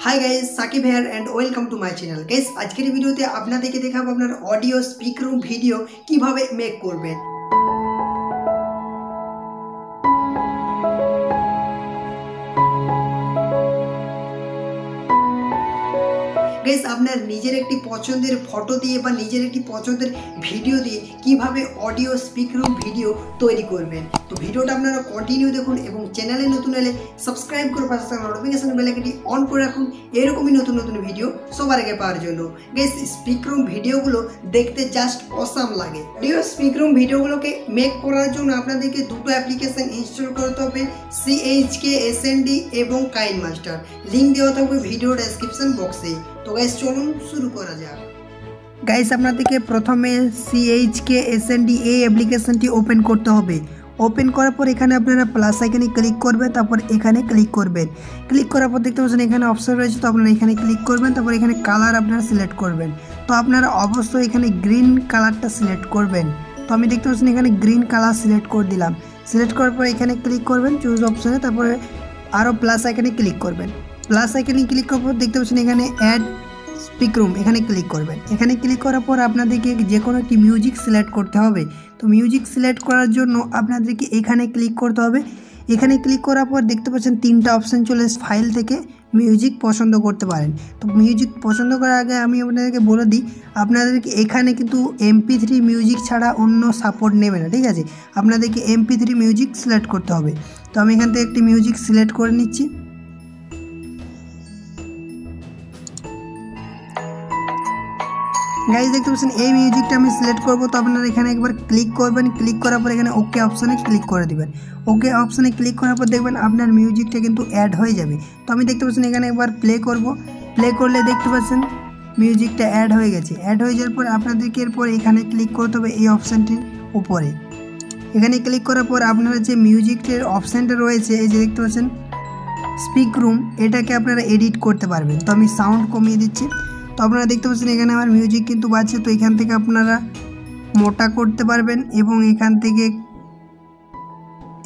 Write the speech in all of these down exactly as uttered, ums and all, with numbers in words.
High guys Sakib here and welcome to my channel. Guys आजकल भिडियोते आपनादेरके देखाबो आपनार अडियो स्पीक रूम भिडियो किभाबे मेक करबेन। गाइज आपनार निजेर एकटी पछंदेर फटो दिए बा निजेर एकटी पछंदेर भिडियो दिए किभाबे अडियो स्पीक रूम भिडियो तैरी करबेन, तो भिडियोटा आपनारा कन्टिन्यू देखुन এবং চ্যানেলে নতুন হলে সাবস্ক্রাইব করে পাশে থাকা নোটিফিকেশন বেল আইকনটি অন করে রাখুন এরকমই নতুন নতুন ভিডিও সবার আগে পাওয়ার জন্য। গাইস স্পিক রুম ভিডিওগুলো দেখতে জাস্ট অসাম লাগে। অডিও স্পিক রুম ভিডিওগুলোকে মেক করার জন্য আপনাদেরকে দুটো অ্যাপ্লিকেশন ইনস্টল করতে হবে, C H K S N D এবং কাইনমাস্টার। লিংক দেওয়া থাকবে ভিডিও ডেসক্রিপশন বক্সে। তো গাইস চলুন শুরু করা যাক। গাইস আপনাদেরকে প্রথমে C H K S N D এই অ্যাপ্লিকেশনটি ওপেন করতে হবে। ওপেন করার পর এখানে আপনারা প্লাস আইকনে ক্লিক করবেন, তারপর এখানে ক্লিক করবেন। ক্লিক করার পর দেখতে পাচ্ছেন এখানে অপশন রয়েছে, তো আপনারা এখানে ক্লিক করবেন। তারপর এখানে কালার আপনারা সিলেক্ট করবেন, তো আপনারা অবশ্যই এখানে গ্রিন কালারটা সিলেক্ট করবেন। তো আমি দেখতে পাচ্ছেন এখানে গ্রিন কালার সিলেক্ট করে দিলাম। সিলেক্ট করার পর এখানে ক্লিক করবেন চুজ অপশানে, তারপরে আরও প্লাস আইকনে ক্লিক করবেন। প্লাস আইকনে ক্লিক করার পর দেখতে পাচ্ছেন এখানে অ্যাড স্পিক রুম, এখানে ক্লিক করবেন। এখানে ক্লিক করার পর আপনাদেরকে যে কোনো একটি মিউজিক সিলেক্ট করতে হবে। তো মিউজিক সিলেক্ট করার জন্য আপনাদেরকে এখানে ক্লিক করতে হবে। এখানে ক্লিক করার পর দেখতে পাচ্ছেন তিনটা অপশান চলে এসেছে। ফাইল থেকে মিউজিক পছন্দ করতে পারেন। তো মিউজিক পছন্দ করার আগে আমি আপনাদেরকে বলে দিই, আপনাদেরকে এখানে কিন্তু এমপি থ্রি মিউজিক ছাড়া অন্য সাপোর্ট নেবে না, ঠিক আছে? আপনাদেরকে এমপি থ্রি মিউজিক সিলেক্ট করতে হবে। তো আমি এখান থেকে একটি মিউজিক সিলেক্ট করে নিচ্ছি। গাইজ দেখতে পাচ্ছেন এই মিউজিকটা আমি সিলেক্ট করবো, তো আপনারা এখানে একবার ক্লিক করবেন। ক্লিক করার পর এখানে ওকে অপশানে ক্লিক করে দেবেন। ওকে অপশানে ক্লিক করার পর দেখবেন আপনার মিউজিকটা কিন্তু অ্যাড হয়ে যাবে। তো আমি দেখতে পাচ্ছেন এখানে একবার প্লে করব। প্লে করলে দেখতে পাচ্ছেন মিউজিকটা অ্যাড হয়ে গেছে। অ্যাড হয়ে যাওয়ার পর আপনাদেরকে এরপর এখানে ক্লিক করতে হবে এই অপশানটির উপরে। এখানে ক্লিক করার পর আপনারা যে মিউজিকটির অপশানটা রয়েছে, এই যে দেখতে পাচ্ছেন স্পিক রুম, এটাকে আপনারা এডিট করতে পারবেন। তো আমি সাউন্ড কমিয়ে দিচ্ছি। তো আপনারা দেখতে পাচ্ছেন এখানে আমার মিউজিক কিন্তু বাজছে। তো এখান থেকে আপনারা মোটা করতে পারবেন এবং এখান থেকে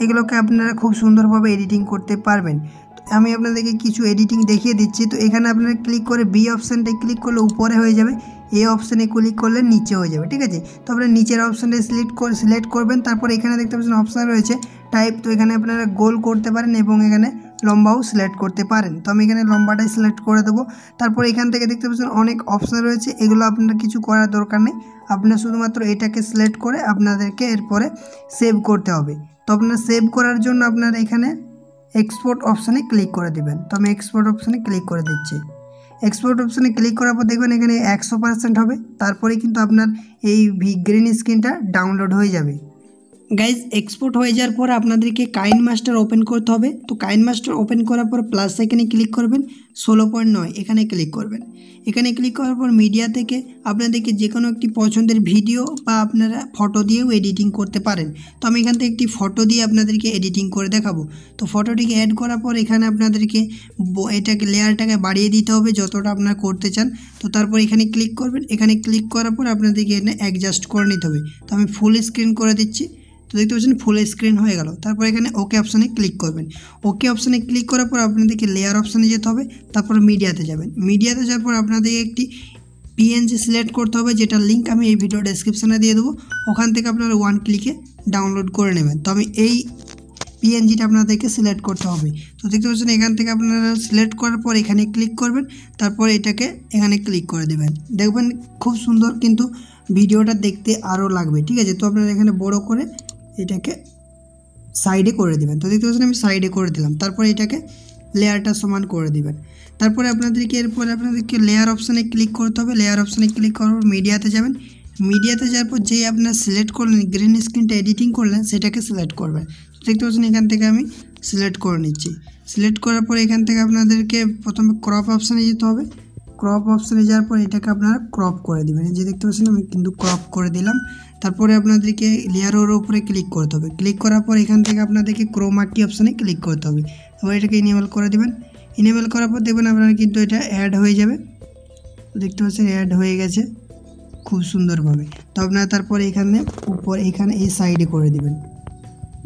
এগুলোকে আপনারা খুব সুন্দরভাবে এডিটিং করতে পারবেন। তো আমি আপনাদেরকে কিছু এডিটিং দেখিয়ে দিচ্ছি। তো এখানে আপনারা ক্লিক করে বি অপশানটা ক্লিক করলে উপরে হয়ে যাবে, এ অপশানে ক্লিক করলে নিচে হয়ে যাবে, ঠিক আছে? তো আপনারা নিচের অপশানটা সিলেক্ট করে সিলেক্ট করবেন। তারপর এখানে দেখতে পাচ্ছেন অপশান রয়েছে টাইপ, তো এখানে আপনারা গোল করতে পারেন এবং এখানে লম্বাও সিলেক্ট করতে পারেন। তো আমি এখানে লম্বাটাই সিলেক্ট করে দেবো। তারপর এখান থেকে দেখতে পাচ্ছেন অনেক অপশান রয়েছে, এগুলো আপনার কিছু করার দরকার নেই। আপনার শুধুমাত্র এটাকে সিলেক্ট করে আপনাদেরকে এরপরে সেভ করতে হবে। তো আপনার সেভ করার জন্য আপনারা এখানে এক্সপোর্ট অপশানে ক্লিক করে দেবেন। তো আমি এক্সপোর্ট অপশানে ক্লিক করে দিচ্ছি। এক্সপোর্ট অপশানে ক্লিক করার পর দেখবেন এখানে একশো পার্সেন্ট হবে, তারপরে কিন্তু আপনার এই গ্রিন স্ক্রিনটা ডাউনলোড হয়ে যাবে। গাইজ এক্সপোর্ট হয়ে যাওয়ার পর আপনাদেরকে কাইনমাস্টার ওপেন করতে হবে। তো কাইনমাস্টার ওপেন করার পর প্লাস আইকনে ক্লিক করবেন, ষোলো পয়েন্ট নয় এখানে ক্লিক করবেন। এখানে ক্লিক করার পর মিডিয়া থেকে আপনাদেরকে যে কোনো একটি পছন্দের ভিডিও বা আপনারা ফটো দিয়েও এডিটিং করতে পারেন। তো আমি এখান থেকে একটি ফটো দিয়ে আপনাদেরকে এডিটিং করে দেখাবো। তো ফটোটিকে অ্যাড করার পর এখানে আপনাদেরকে এটাকে লেয়ারটাকে বাড়িয়ে দিতে হবে যতটা আপনারা করতে চান। তো তারপর এখানে ক্লিক করবেন। এখানে ক্লিক করার পর আপনাদেরকে এখানে অ্যাডজাস্ট করে নিতে হবে। তো আমি ফুল স্ক্রিন করে দিচ্ছি। তো দেখতে পাচ্ছেন ফুল স্ক্রিন হয়ে গেল। তারপর এখানে ওকে অপশানে ক্লিক করবেন। ওকে অপশানে ক্লিক করার পর আপনাদেরকে লেয়ার অপশানে যেতে হবে, তারপর মিডিয়াতে যাবেন। মিডিয়াতে যাওয়ার পর আপনাদের একটি পিএনজি সিলেক্ট করতে হবে, যেটা লিঙ্ক আমি এই ভিডিও ডেসক্রিপশানে দিয়ে দেবো। ওখান থেকে আপনারা ওয়ান ক্লিকে ডাউনলোড করে নেবেন। তো আমি এই পিএনজিটা আপনাদেরকে সিলেক্ট করতে হবে। তো দেখতে পাচ্ছেন এখান থেকে আপনারা সিলেক্ট করার পর এখানে ক্লিক করবেন, তারপর এটাকে এখানে ক্লিক করে দেবেন। দেখবেন খুব সুন্দর কিন্তু ভিডিওটা দেখতে আরও লাগবে, ঠিক আছে? তো আপনারা এখানে বড় করে এটাকে সাইডে করে দেবেন। তো দেখতে পাচ্ছেন আমি সাইডে করে দিলাম। তারপর এটাকে লেয়ারটা সমান করে দেবেন। তারপরে আপনাদেরকে এরপরে আপনাদেরকে লেয়ার অপশানে ক্লিক করতে হবে। লেয়ার অপশানে ক্লিক করার পর মিডিয়াতে যাবেন। মিডিয়াতে যাওয়ার পর যেই আপনার সিলেক্ট করলেন গ্রিন স্ক্রিনটা এডিটিং করলেন, সেটাকে সিলেক্ট করবেন। দেখতে পাচ্ছেন এখান থেকে আমি সিলেক্ট করে নিচ্ছি। সিলেক্ট করার পর এখান থেকে আপনাদেরকে প্রথমে ক্রপ অপশানে যেতে হবে। ক্রপ অপশানে যাওয়ার পর এটাকে আপনারা ক্রপ করে দেবেন। যে দেখতে পাচ্ছেন আমি কিন্তু ক্রপ করে দিলাম। তারপরে আপনাদেরকে লেয়ারের উপরে ক্লিক করতে হবে। ক্লিক করার পর এখান থেকে আপনাদেরকে ক্রোমা কি অপশানে ক্লিক করতে হবে। তারপর এটাকে ইনেবল করে দেবেন। ইনেবল করার পর দেখবেন আপনারা কিন্তু এটা অ্যাড হয়ে যাবে। দেখতে পাচ্ছেন অ্যাড হয়ে গেছে খুব সুন্দরভাবে। তো আপনারা তারপরে এখানে উপর এখানে এই সাইডে করে দেবেন।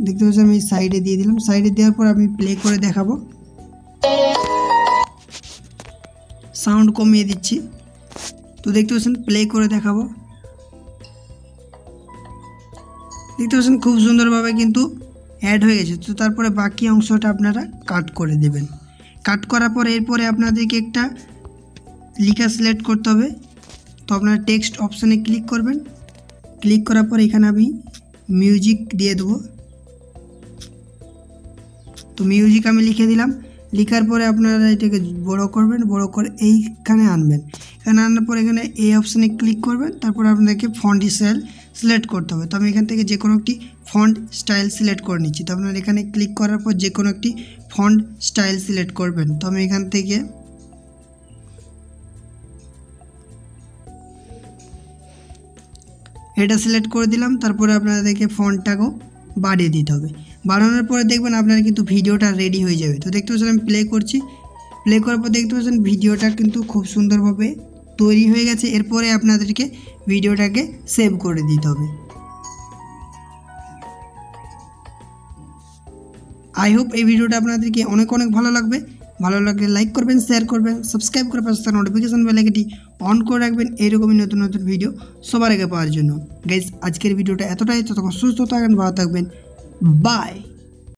দেখতে পাচ্ছেন আমি সাইডে দিয়ে দিলাম। সাইডে দেওয়ার পর আমি প্লে করে দেখাবো। সাউন্ড কমিয়ে দিচ্ছি। তো দেখতে পাচ্ছেন প্লে করে দেখাবো, দেখতে পাচ্ছেন খুব সুন্দরভাবে কিন্তু অ্যাড হয়ে গেছে। তো তারপরে বাকি অংশটা আপনারা কাট করে দেবেন। কাট করার পরে এরপরে আপনাদেরকে একটা লেখা সিলেক্ট করতে হবে। তো আপনারা টেক্সট অপশানে ক্লিক করবেন, ক্লিক করার পর এখানে আমি মিউজিক দিয়ে দেবো। তো মিউজিক আমি লিখে দিলাম, লিখার পরে আপনারা এটাকে বড় করবেন, বড় করে এইখানে আনবেন। এখানে আনার পর এখানে এই অপশানে ক্লিক করবেন, তারপর আপনাদেরকে ফন্ট স্টাইল সিলেক্ট করতে হবে। তো আমি এখান থেকে যে কোনো একটি ফন্ট স্টাইল সিলেক্ট করে নিচ্ছি। তো আপনারা এখানে ক্লিক করার পর যে কোনো একটি ফন্ট স্টাইল সিলেক্ট করবেন। তো আমি এখান থেকে এটা সিলেক্ট করে দিলাম, তারপরে আপনাদেরকে ফন্টটাকেও বাড়িয়ে দিতে হবে। বাড়ানোর পরে দেখবেন আপনার কিন্তু ভিডিওটা রেডি হয়ে যাবে। তো দেখতে পাচ্ছেন আমি প্লে করছি, প্লে করার পর দেখতে পাচ্ছেন ভিডিওটা কিন্তু খুব সুন্দরভাবে তৈরি হয়ে গেছে। এরপরে আপনাদেরকে ভিডিওটাকে সেভ করে দিতে হবে। আই হোপ এই ভিডিওটা আপনাদেরকে অনেক অনেক ভালো লাগবে। ভালো লাগলে লাইক করবেন, শেয়ার করবেন, সাবস্ক্রাইব করে পাশে থাকা নোটিফিকেশন বেল আইকনটি অন করে রাখবেন এরকমই নতুন নতুন ভিডিও সবার আগে পাওয়ার জন্য। গাইস আজকের ভিডিওটা এতটাই। ততক্ষণ সুস্থ থাকবেন, ভালো থাকবেন, বাই।